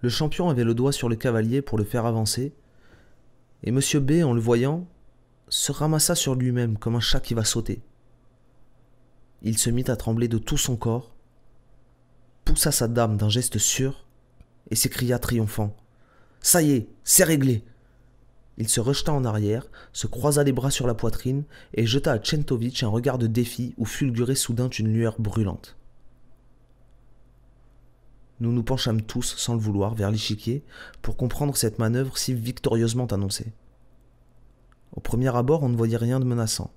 Le champion avait le doigt sur le cavalier pour le faire avancer, et M. B, en le voyant, se ramassa sur lui-même comme un chat qui va sauter. Il se mit à trembler de tout son corps, poussa sa dame d'un geste sûr et s'écria triomphant. « Ça y est, c'est réglé !» Il se rejeta en arrière, se croisa les bras sur la poitrine et jeta à Czentovic un regard de défi où fulgurait soudain une lueur brûlante. Nous nous penchâmes tous, sans le vouloir, vers l'échiquier pour comprendre cette manœuvre si victorieusement annoncée. Au premier abord, on ne voyait rien de menaçant.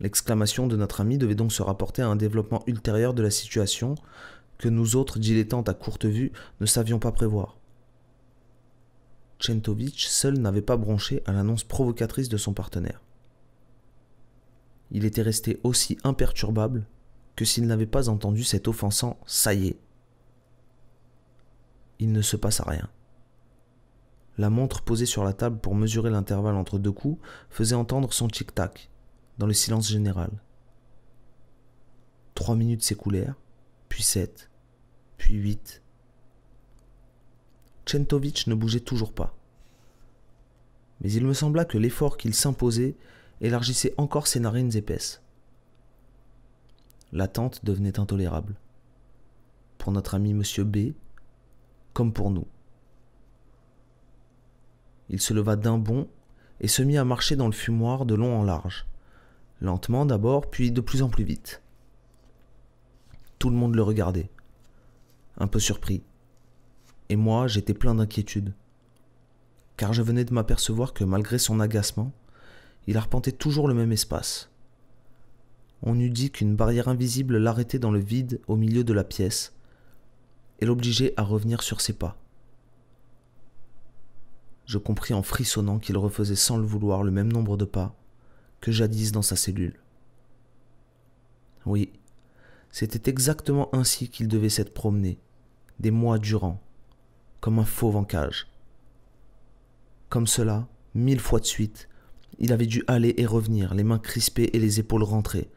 L'exclamation de notre ami devait donc se rapporter à un développement ultérieur de la situation que nous autres dilettantes à courte vue ne savions pas prévoir. Czentovic seul n'avait pas bronché à l'annonce provocatrice de son partenaire. Il était resté aussi imperturbable que s'il n'avait pas entendu cet offensant « ça y est ». Il ne se passa rien. La montre posée sur la table pour mesurer l'intervalle entre deux coups faisait entendre son tic-tac, dans le silence général. 3 minutes s'écoulèrent, puis 7, puis 8. Czentovic ne bougeait toujours pas. Mais il me sembla que l'effort qu'il s'imposait élargissait encore ses narines épaisses. L'attente devenait intolérable. Pour notre ami Monsieur B, comme pour nous. Il se leva d'un bond et se mit à marcher dans le fumoir de long en large, lentement d'abord, puis de plus en plus vite. Tout le monde le regardait, un peu surpris, et moi j'étais plein d'inquiétude, car je venais de m'apercevoir que malgré son agacement, il arpentait toujours le même espace. On eût dit qu'une barrière invisible l'arrêtait dans le vide au milieu de la pièce et l'obligeait à revenir sur ses pas. Je compris en frissonnant qu'il refaisait sans le vouloir le même nombre de pas que jadis dans sa cellule. Oui, c'était exactement ainsi qu'il devait s'être promené, des mois durant, comme un fauve en cage. Comme cela, 1000 fois de suite, il avait dû aller et revenir, les mains crispées et les épaules rentrées,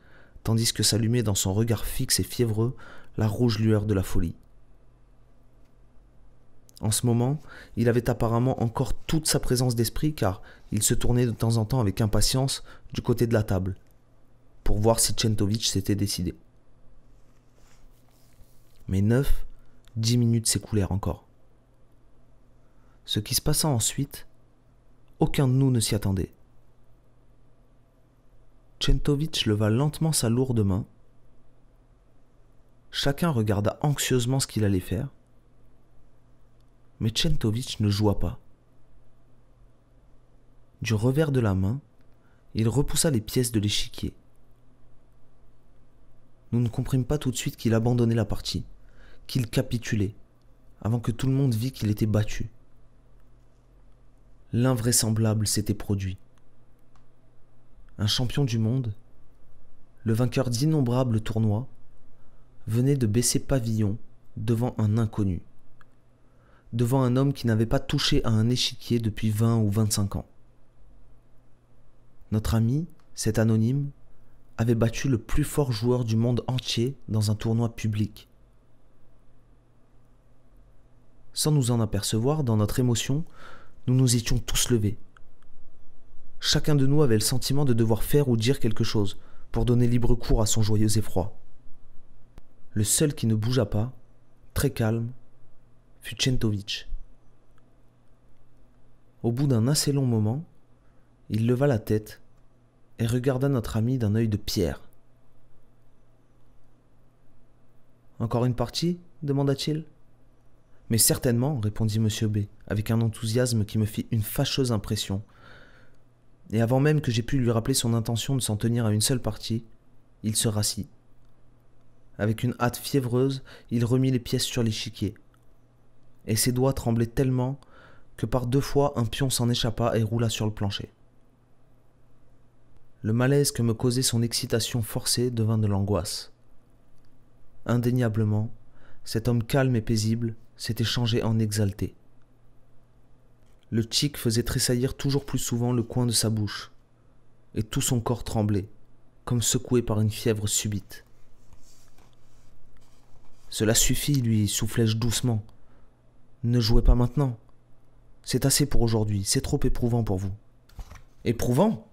tandis que s'allumait dans son regard fixe et fiévreux la rouge lueur de la folie. En ce moment, il avait apparemment encore toute sa présence d'esprit car il se tournait de temps en temps avec impatience du côté de la table pour voir si Czentovic s'était décidé. Mais 9, 10 minutes s'écoulèrent encore. Ce qui se passa ensuite, aucun de nous ne s'y attendait. Czentovic leva lentement sa lourde main. Chacun regarda anxieusement ce qu'il allait faire. Mais Czentovic ne joua pas. Du revers de la main, il repoussa les pièces de l'échiquier. Nous ne comprîmes pas tout de suite qu'il abandonnait la partie, qu'il capitulait, avant que tout le monde vît qu'il était battu. L'invraisemblable s'était produit. Un champion du monde, le vainqueur d'innombrables tournois, venait de baisser pavillon devant un inconnu, devant un homme qui n'avait pas touché à un échiquier depuis 20 ou 25 ans. Notre ami, cet anonyme, avait battu le plus fort joueur du monde entier dans un tournoi public. Sans nous en apercevoir, dans notre émotion, nous nous étions tous levés. Chacun de nous avait le sentiment de devoir faire ou dire quelque chose pour donner libre cours à son joyeux effroi. Le seul qui ne bougea pas, très calme, fut Czentovic. Au bout d'un assez long moment, il leva la tête et regarda notre ami d'un œil de pierre. « Encore une partie ?» demanda-t-il. « Mais certainement !» répondit M. B, avec un enthousiasme qui me fit une fâcheuse impression. Et avant même que j'aie pu lui rappeler son intention de s'en tenir à une seule partie, il se rassit. Avec une hâte fiévreuse, il remit les pièces sur l'échiquier. Et ses doigts tremblaient tellement que par 2 fois un pion s'en échappa et roula sur le plancher. Le malaise que me causait son excitation forcée devint de l'angoisse. Indéniablement, cet homme calme et paisible s'était changé en exalté. Le tchic faisait tressaillir toujours plus souvent le coin de sa bouche, et tout son corps tremblait, comme secoué par une fièvre subite. « Cela suffit, lui, soufflai-je doucement. Ne jouez pas maintenant. C'est assez pour aujourd'hui, c'est trop éprouvant pour vous. »« Éprouvant ?»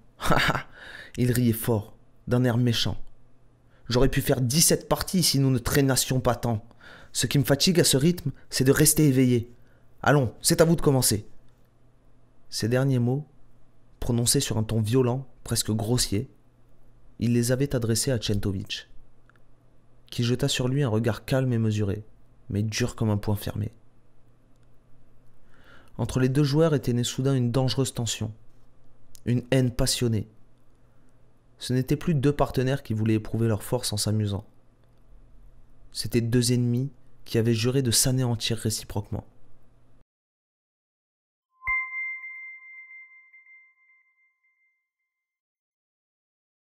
Il riait fort, d'un air méchant. « J'aurais pu faire 17 parties si nous ne traînassions pas tant. Ce qui me fatigue à ce rythme, c'est de rester éveillé. Allons, c'est à vous de commencer. » Ces derniers mots, prononcés sur un ton violent, presque grossier, il les avait adressés à Czentovic, qui jeta sur lui un regard calme et mesuré, mais dur comme un poing fermé. Entre les deux joueurs était née soudain une dangereuse tension, une haine passionnée. Ce n'étaient plus deux partenaires qui voulaient éprouver leur force en s'amusant. C'étaient deux ennemis qui avaient juré de s'anéantir réciproquement.